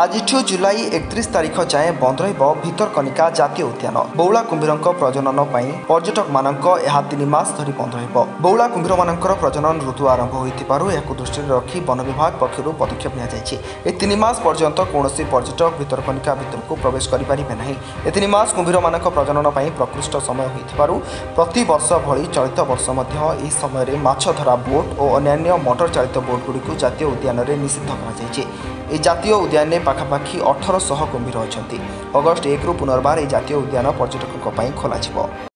आज जुलाई 31 तारिख जाए बंद भितरकनिका जातीय उद्यान बौला कुम्भीर प्रजनन पर्यटक मान मास धरी बंद बौला कुम्भीर मान प्रजनन ऋतु आरंभ हो दृष्टि रखी वन विभाग पक्षर पदक्षेप निस पर्यंत कौन पर्यटक भितरकनिका भितर को प्रवेश करें ना कुम्भीर मान प्रजनन प्रकृष्ट समय हो प्रति वर्ष भली चलित वर्ष यह समय माछ धरा बोट और अन्य मोटर चालित बोट गुड़ी जातीय उद्यान में निषिद्ध कर उद्यान में पाखापाखि 1800 कुम्भीर अच्छा अगस्ट 1 पुनर्बार यह जातीय उद्यान पर्यटकों खोल।